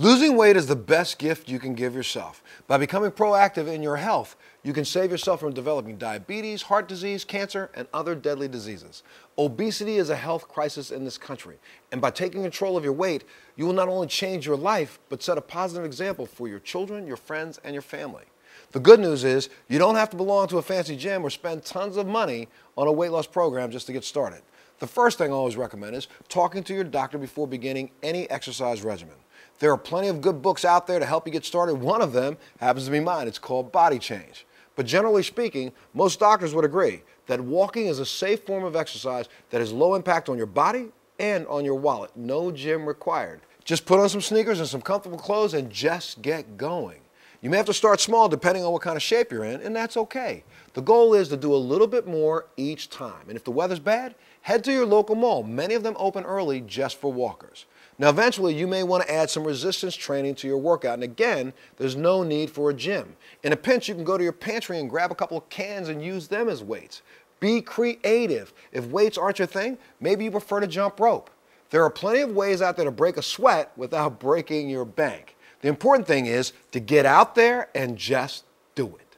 Losing weight is the best gift you can give yourself. By becoming proactive in your health, you can save yourself from developing diabetes, heart disease, cancer, and other deadly diseases. Obesity is a health crisis in this country, and by taking control of your weight, you will not only change your life, but set a positive example for your children, your friends, and your family. The good news is you don't have to belong to a fancy gym or spend tons of money on a weight loss program just to get started. The first thing I always recommend is talking to your doctor before beginning any exercise regimen. There are plenty of good books out there to help you get started. One of them happens to be mine. It's called Body Change. But generally speaking, most doctors would agree that walking is a safe form of exercise that has low impact on your body and on your wallet. No gym required. Just put on some sneakers and some comfortable clothes and just get going. You may have to start small depending on what kind of shape you're in, and that's okay. The goal is to do a little bit more each time. And if the weather's bad, head to your local mall. Many of them open early just for walkers. Now eventually you may want to add some resistance training to your workout, and again, there's no need for a gym. In a pinch, you can go to your pantry and grab a couple of cans and use them as weights. Be creative. If weights aren't your thing, maybe you prefer to jump rope. There are plenty of ways out there to break a sweat without breaking your bank. The important thing is to get out there and just do it.